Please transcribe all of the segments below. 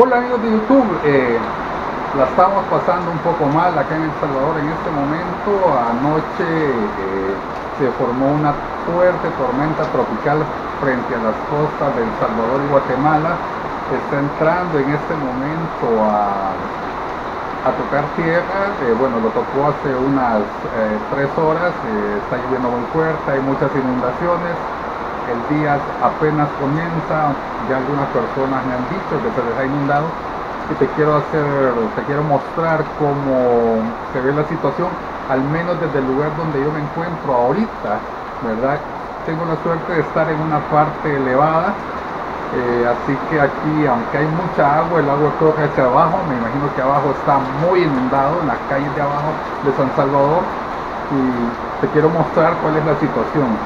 Hola amigos de YouTube, la estamos pasando un poco mal acá en El Salvador en este momento. Anoche se formó una fuerte tormenta tropical frente a las costas de El Salvador y Guatemala. Está entrando en este momento a tocar tierra. Bueno, lo tocó hace unas 3 horas. Está lloviendo muy fuerte, hay muchas inundaciones. El día apenas comienza, ya algunas personas me han dicho que se les ha inundado, y te quiero mostrar cómo se ve la situación, al menos desde el lugar donde yo me encuentro ahorita, ¿verdad? Tengo la suerte de estar en una parte elevada, así que aquí, aunque hay mucha agua, el agua corre hacia abajo. Me imagino que abajo está muy inundado, en las calles de abajo de San Salvador, y te quiero mostrar cuál es la situación.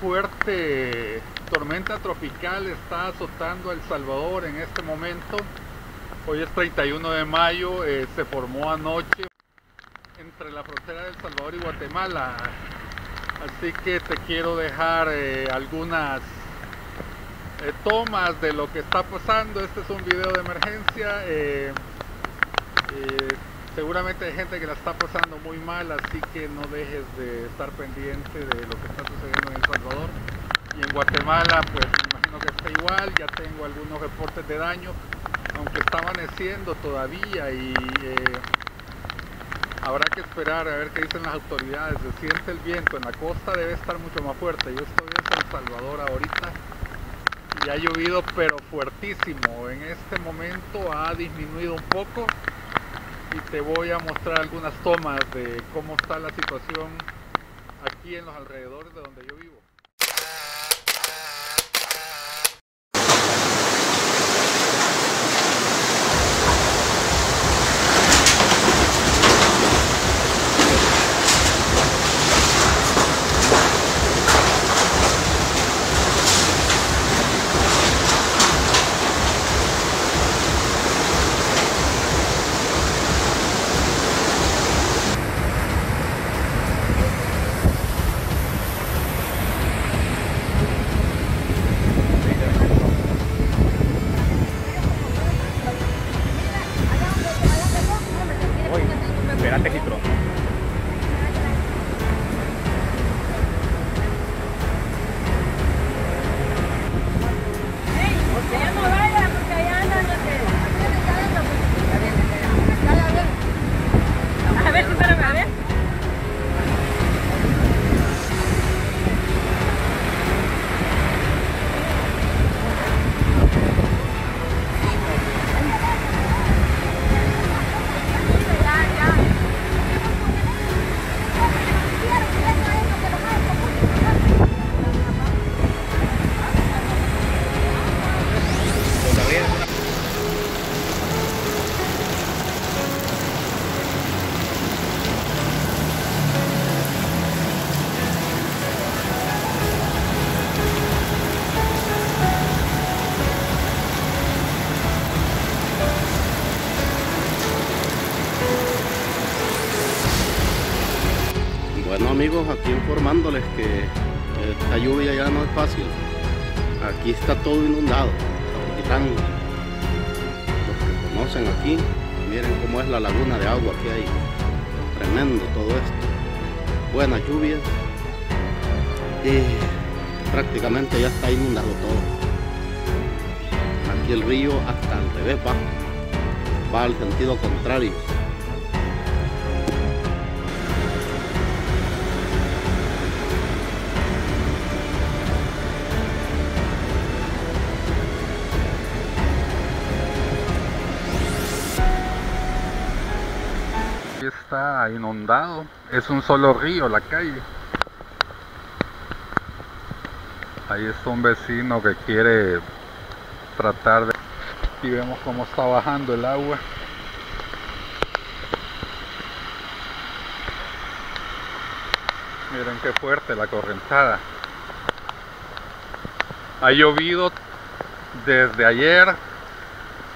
Fuerte tormenta tropical está azotando a El Salvador en este momento. Hoy es 31 de mayo, se formó anoche entre la frontera de El Salvador y Guatemala. Así que te quiero dejar algunas tomas de lo que está pasando. Este es un video de emergencia. Seguramente hay gente que la está pasando muy mal, así que no dejes de estar pendiente de lo que está sucediendo en El Salvador. Y en Guatemala, pues me imagino que está igual. Ya tengo algunos reportes de daño, aunque está amaneciendo todavía, y habrá que esperar a ver qué dicen las autoridades. Se siente el viento, en la costa debe estar mucho más fuerte. Yo estoy en San Salvador ahorita y ha llovido pero fuertísimo. En este momento ha disminuido un poco, y te voy a mostrar algunas tomas de cómo está la situación aquí en los alrededores de donde yo vivo. Bueno amigos, aquí informándoles que esta lluvia ya no es fácil. Aquí está todo inundado, Los que conocen aquí, miren cómo es la laguna de agua que hay. Tremendo todo esto. Buena lluvia. Prácticamente ya está inundado todo. Aquí el río hasta al revés va al sentido contrario. Está inundado, es un solo río la calle. Ahí está un vecino que quiere tratar de... Y vemos cómo está bajando el agua. Miren qué fuerte la correntada. Ha llovido desde ayer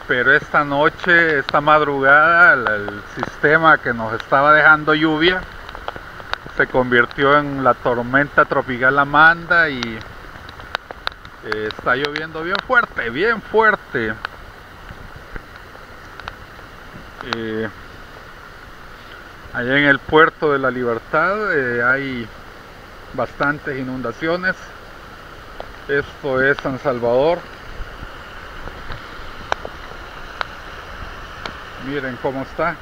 pero esta noche, esta madrugada, el sistema que nos estaba dejando lluvia se convirtió en la tormenta tropical Amanda y está lloviendo bien fuerte, bien fuerte. Allá en el puerto de la Libertad hay bastantes inundaciones. Esto es San Salvador. Miren cómo está.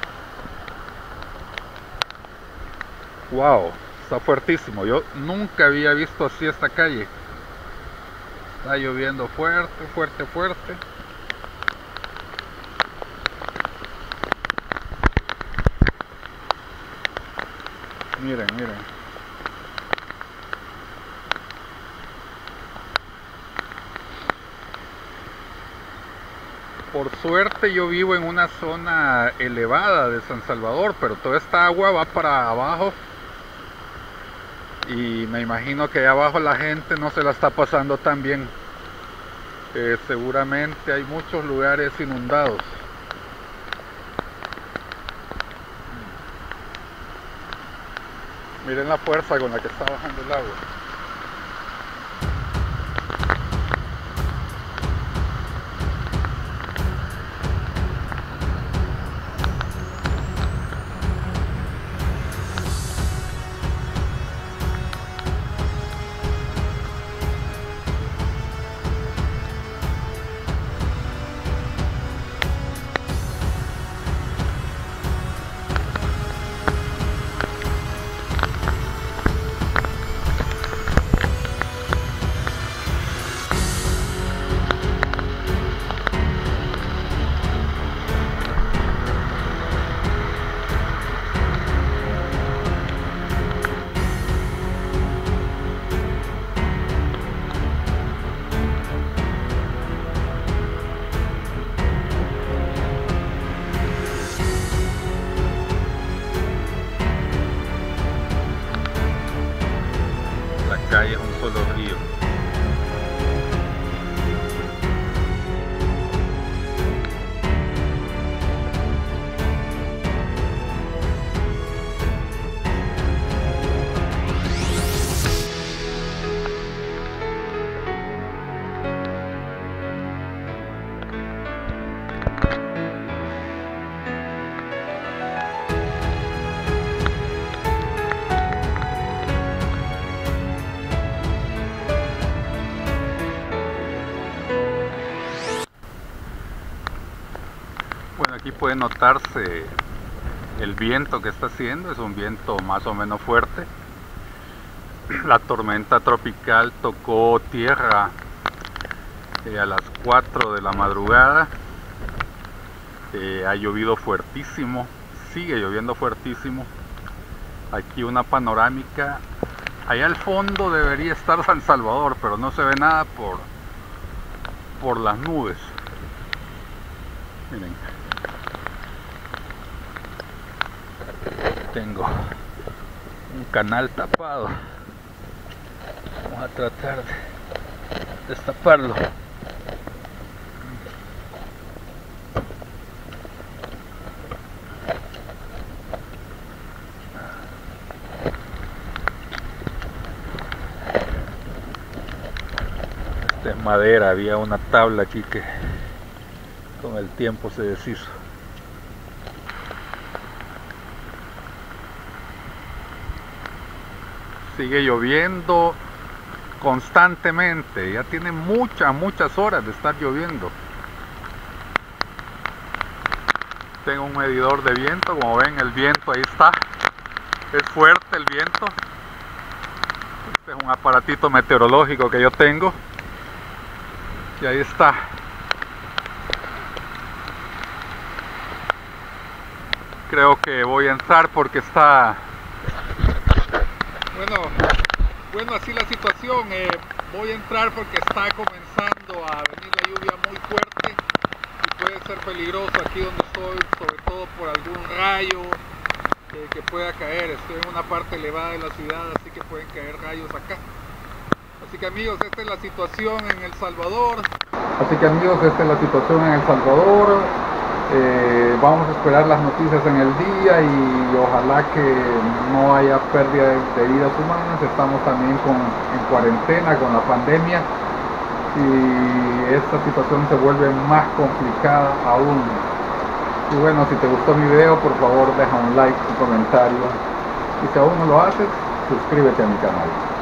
Wow, está fuertísimo. Yo nunca había visto así esta calle. Está lloviendo fuerte, fuerte, fuerte. Miren, miren. Por suerte yo vivo en una zona elevada de San Salvador, pero toda esta agua va para abajo y me imagino que allá abajo la gente no se la está pasando tan bien. Seguramente hay muchos lugares inundados. Miren la fuerza con la que está bajando el agua. Es un solo río. Aquí puede notarse el viento que está haciendo, es un viento más o menos fuerte. La tormenta tropical tocó tierra a las 4 de la madrugada. Ha llovido fuertísimo, sigue lloviendo fuertísimo. Aquí una panorámica. Allá al fondo debería estar San Salvador, pero no se ve nada por las nubes. Miren. Tengo un canal tapado, vamos a tratar de destaparlo. Esta es madera, había una tabla aquí que con el tiempo se deshizo. Sigue lloviendo constantemente, ya tiene muchas horas de estar lloviendo. Tengo un medidor de viento, como ven el viento ahí está, es fuerte el viento. Este es un aparatito meteorológico que yo tengo y ahí está. Creo que voy a entrar porque está... Bueno, así la situación. Voy a entrar porque está comenzando a venir la lluvia muy fuerte y puede ser peligroso aquí donde estoy, sobre todo por algún rayo que pueda caer. Estoy en una parte elevada de la ciudad, así que pueden caer rayos acá. Así que amigos, esta es la situación en El Salvador. Así que amigos, esta es la situación en El Salvador. Vamos a esperar las noticias en el día y ojalá que no haya pérdida de vidas humanas. Estamos también en cuarentena con la pandemia y esta situación se vuelve más complicada aún. Y bueno, si te gustó mi video, por favor deja un like, un comentario, y si aún no lo haces, suscríbete a mi canal.